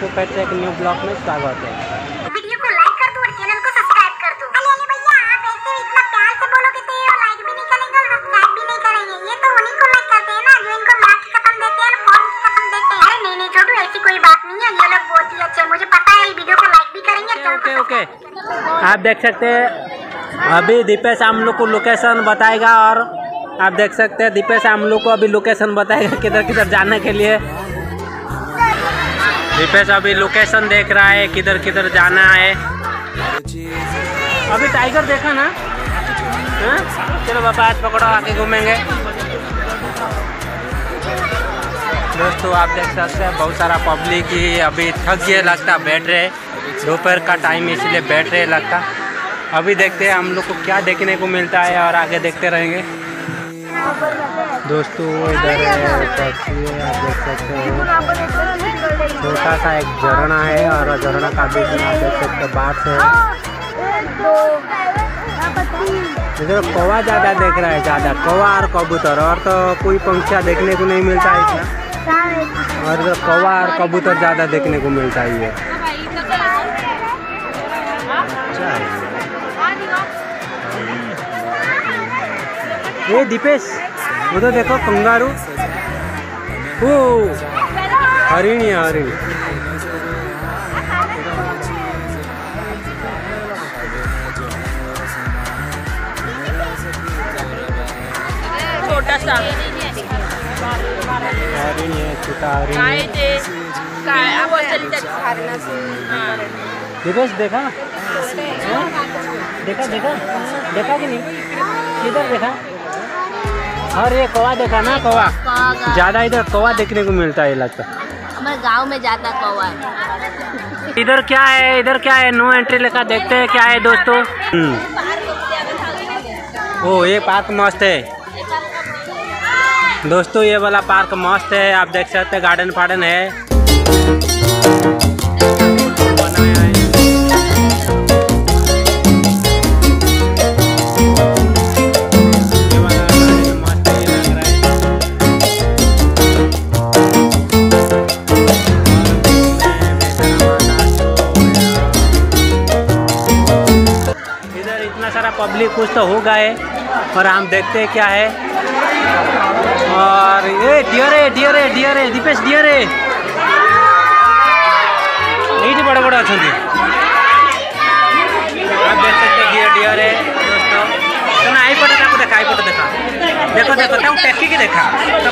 आपको फिर से एक न्यू ब्लॉग में स्वागत है। वीडियो को लाइक कर दो और चैनल को सब्सक्राइब कर दो। अरे भैया आप ऐसे इतना प्यार से बोलोगे तो ये लाइक भी नहीं करेंगे और सब्सक्राइब भी नहीं करेंगे। ये तो उन्हीं को लाइक करते हैं ना जो इनको मार की कसम देते हैं और फोन की कसम देते हैं। अरे नहीं छोटू ऐसी कोई बात नहीं है, ये लोग बहुत ही अच्छे हैं, मुझे पता है। वीडियो को लाइक भी करेंगे। ओके आप देख सकते हैं अभी दीपेश आमलू को लोकेशन बताएगा और आप देख सकते हैं दीपेश आमलू को अभी लोकेशन बताएगा किधर किधर जाने के लिए। दीपेश अभी लोकेशन देख रहा है किधर किधर जाना है। अभी टाइगर देखा ना हा? चलो बाबा हाथ पकड़ो आगे घूमेंगे। दोस्तों आप देख सकते हैं बहुत सारा पब्लिक ही अभी थक गए लगता, बैठ रहे। दोपहर का टाइम इसलिए बैठ रहे लगता। अभी देखते हैं हम लोग को क्या देखने को मिलता है और आगे देखते रहेंगे। दोस्तों इधर आप देख सकते हो छोटा सा एक झरना है और झरना का बीच में आप देख सकते बाढ़ से इधर कौवा ज़्यादा देख रहा है, ज़्यादा कौवा और कबूतर, और तो कोई पंछी देखने को नहीं मिलता है इतना। और इधर कौवा और कबूतर ज़्यादा देखने को मिलता ही है। ये दीपेश उधर देखो कंगारू, ओ हरिणी है हरिणी। छोटा सा हरिणी है, छोटा हरिणी। दीपेश देखा देखा देखा देखा कि नहीं, किधर देखा? और ये कौवा देखा ना, कौवा ज़्यादा इधर कौवा देखने को मिलता है लगता। हमारे गांव में ज़्यादा कौवा है। इधर क्या है, इधर क्या है, नो एंट्री लिखा, देखते हैं क्या है। दोस्तों ओ ये पार्क मस्त है। दोस्तों ये वाला पार्क मस्त है, आप देख सकते हैं गार्डन फार्डन है। पब्लिक कुछ तो होगा है और हम देखते हैं क्या है। और ये डियर है दीपेश डियर है ये बड़ा बड़ा अच्छा आप देख सकते हैं डियर है। दोस्तों तो ना आई पड़े देखा देखो देखो तुम टैक्की के देखा तो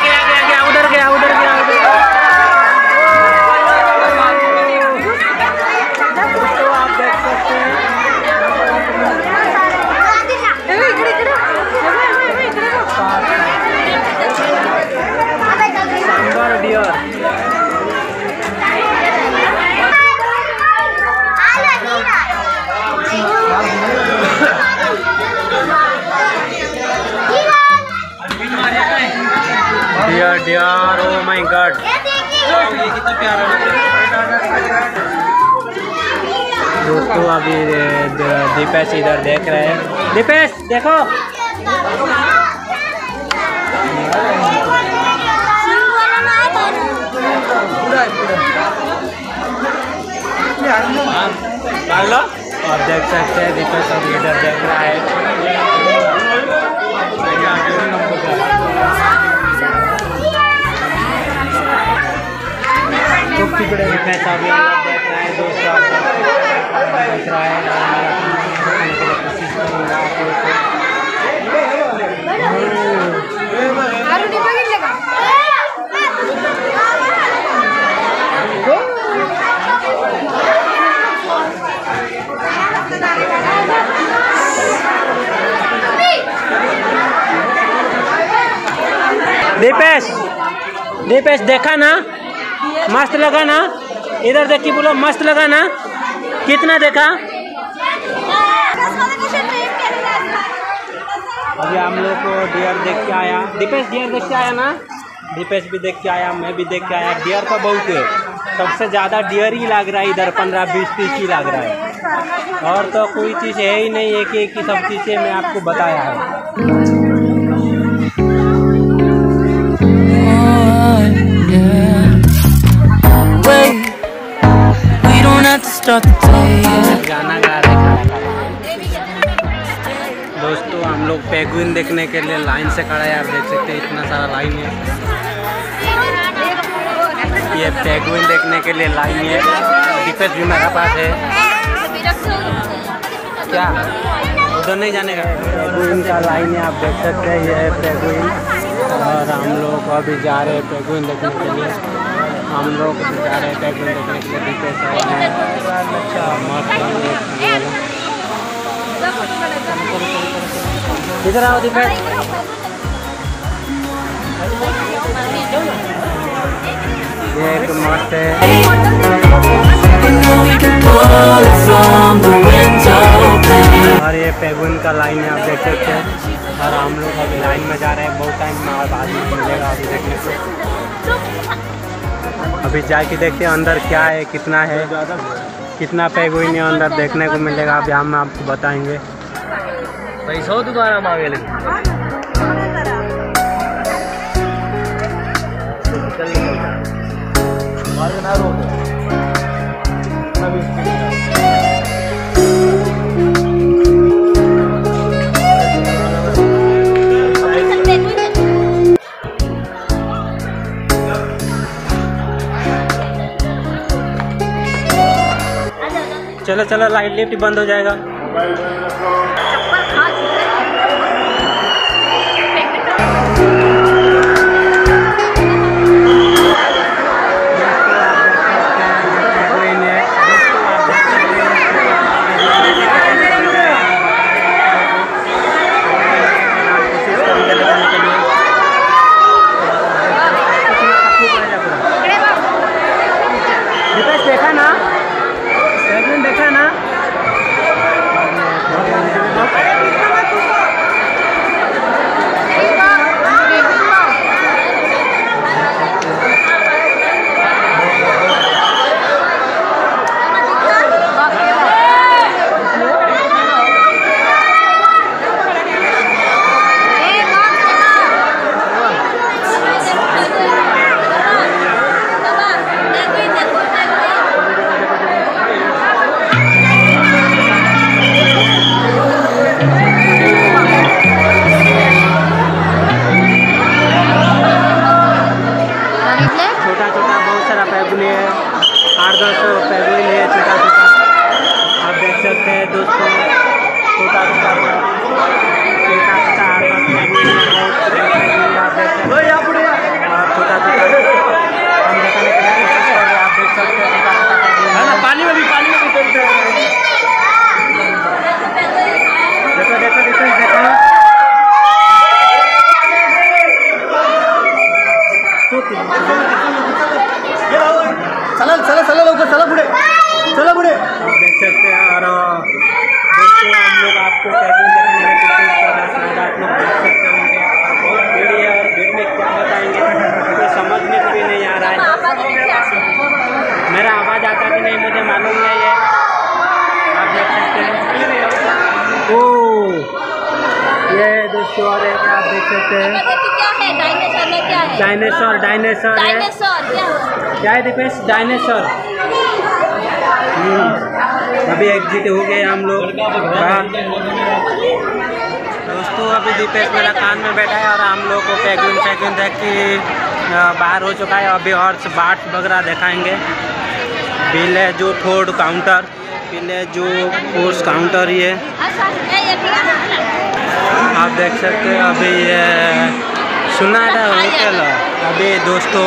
गया उधर गया। डियर ओ माय गॉड कितना प्यारा है। दोस्तों अभी दीपेश इधर देख रहे हैं। दीपेश देखो आप देख सकते हैं दीपेश अभी इधर देख रहा है। दीपेश देखा ना मस्त लगा ना, इधर देखिए बोलो मस्त लगा ना, कितना देखा। अभी हम लोग को डियर देख के आया दीपेश, डियर देख के आया ना, दीपेश भी देख के आया, मैं भी देख के आया। डियर का बहुत है, सबसे ज़्यादा डियर ही लग रहा है इधर, 15-20-30 ही लग रहा है और तो कोई चीज़ है ही नहीं। एक ही सब चीज़ें मैं आपको बताया है। पेंगुइन देखने के लिए लाइन से खड़ा है। आप देख सकते हैं इतना सारा लाइन है। ये पेंगुइन देखने के लिए लाइन है। दीपेश भी मेरे पास है। क्या उधर नहीं जाने का? पेंगुइन का लाइन है, आप देख सकते हैं। ये है पेंगुइन और हम लोग अभी जा रहे हैं पेंगुइन देखने के लिए। हम लोग जा रहे हैं पेंगुइन देखने के लिए। दीपेश अच्छा मस्त। इधर आओ दीपेश। ये एक मस्त है और ये पेंगुइन का लाइन है, आप देख सकते हैं। और हम लोग अभी लाइन में जा रहे हैं। बहुत टाइम में बाद में मिलेगा अभी देखने को। अभी जाके देखते हैं अंदर क्या है, कितना है, कितना पेंगुइन है अंदर देखने को मिलेगा। अभी हम आपको बताएंगे। पैसा दोबारा मांगे लगे। चलो चलो, लाइट लिफ्ट बंद हो जाएगा। डायनासोर डायनासोर क्या है दीपेश? डायनासोर। अभी एग्जिट हो गए हम लोग। दोस्तों अभी दीपेश मेरा कान में बैठा है और हम लोग को पेंगुइन देख के बाहर हो चुका है। अभी और बाट वगैरह दिखाएंगे। विलेजो फूड काउंटर, विलेजो फूड काउंटर ये आप देख सकते हैं। अभी ये सुना था होटल। अभी दोस्तों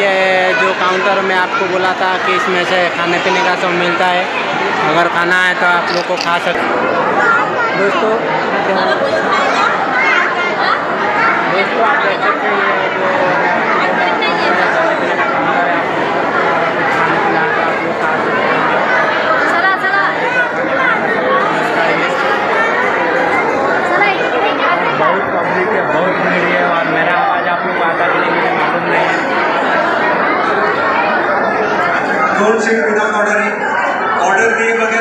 ये जो काउंटर में आपको बोला था कि इसमें से खाने पीने का सब मिलता है। अगर खाना है तो आप लोग को खा सकते। दोस्तों आप देख सकते हैं खाने पीने का मिलता है। ऑलरेडी मैंने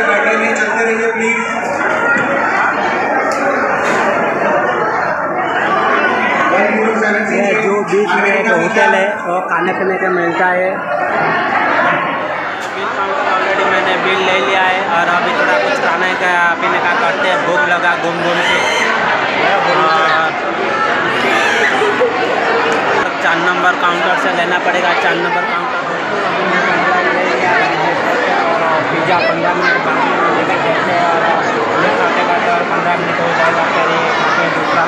बिल ले लिया है और अभी थोड़ा कुछ खाने का पीने का करते हैं, भूख लगा घूम घूम के। चार नंबर काउंटर से लेना पड़ेगा, 4 नंबर काउंटर पिज़्ज़ा 15 मिनट बाद लेकर चलते हैं और खाते खाते और 15 मिनट हो जाएगा फिर ये खाते हैं दूसरा।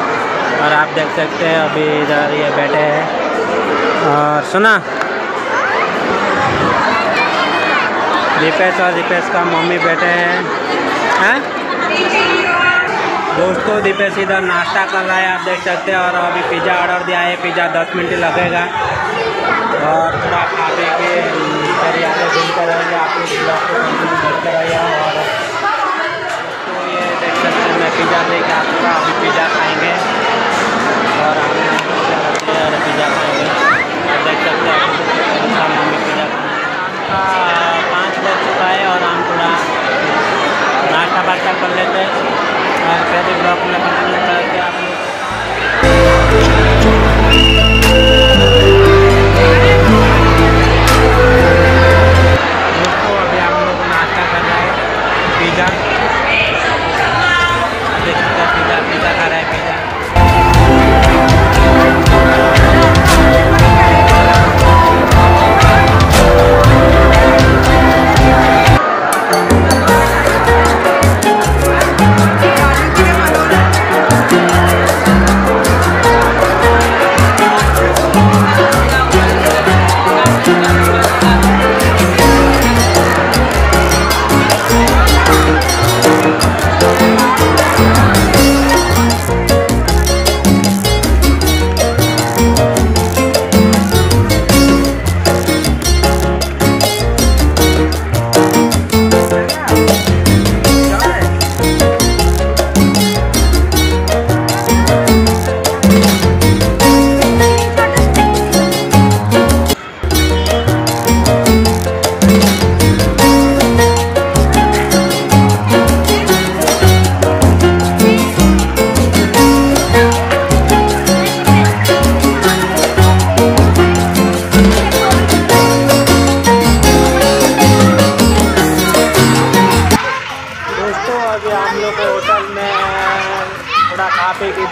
और आप देख सकते हैं अभी इधर ये बैठे हैं और सुना दीपेश और दीपेश का मम्मी बैठे हैं दोस्तों। दीपेश इधर नाश्ता कर रहा है आप देख सकते हैं और अभी पिज़्ज़ा ऑर्डर दिया है, पिज़्ज़ा 10 मिनट लगेगा और थोड़ा खा पी के फिर यहाँ पर घूमते रहेंगे। आप लोग रहिए और तो ये देख सकते हैं मैं पिज़्ज़ा देख के आपका अभी पिज़्ज़ा खाएँगे और हम पिज़्ज़ा खाएँगे देख सकते हैं मम्मी पिज़्ज़ा खाएँगे। 5 बज चुका है और हम थोड़ा नाश्ता वास्ता कर लेते हैं और पहले ब्लॉक में बनाने करके आप दोस्तों अभी हम लोग नाश्ता कर रहे हैं। पिज़्ज़ा खा रहा है,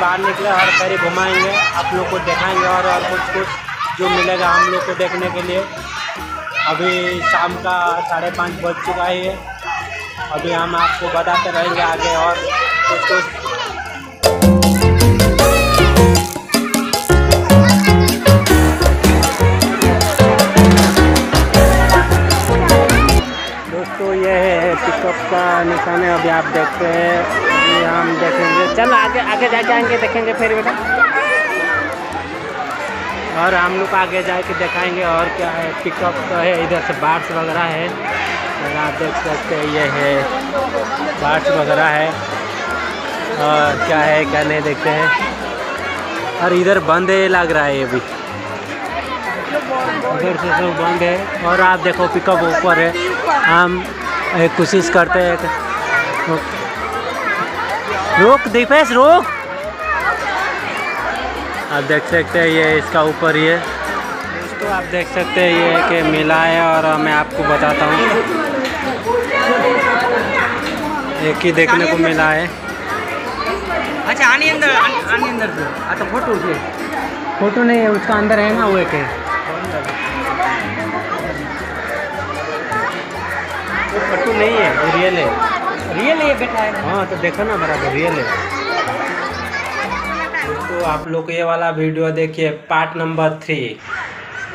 बाहर निकले और सारे घुमाएंगे, आप लोग को दिखाएंगे और कुछ जो मिलेगा हम लोग को देखने के लिए। अभी शाम का 5:30 बज चुका है, अभी हम आपको बताते रहेंगे आगे और कुछ दोस्तों ये है पिकअप का निशान है, अभी आप देखते हैं हम देखेंगे। चल आगे आगे जाके आएंगे देखेंगे फिर बेटा, और हम लोग आगे जाके दिखाएंगे और क्या है। पिकअप तो है इधर से बार्स वगैरह है और आप देख सकते हैं ये है बार्स वगैरह है और क्या है क्या नहीं देखते हैं। और इधर बंद है लग रहा है, अभी इधर से सब बंद है। और आप देखो पिकअप ऊपर है, हम कोशिश करते हैं। रोक दीपेश रोक, आप देख सकते हैं ये इसका ऊपर ही है। दोस्तों आप देख सकते हैं ये कि मेला है और मैं आपको बताता हूँ एक ही देखने को मिला है। अच्छा आनी अंदर, आनी अंदर से अच्छा फोटो उठिए, फोटो नहीं है उसका अंदर है ना वो एक है। वो फोटो नहीं है वो रियल है, रियल ये बैठा है। हाँ तो देखो ना बराबर रियल है। दोस्तों आप लोग ये वाला वीडियो देखिए पार्ट नंबर 3।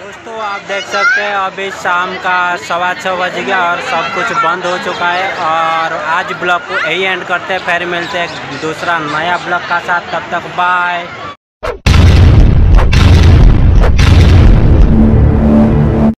दोस्तों आप देख सकते हैं अभी शाम का 6:15 बज गया और सब कुछ बंद हो चुका है। और आज ब्लॉग को यही एंड करते हैं, फिर मिलते हैं दूसरा नया ब्लॉग का साथ, तब तक बाय।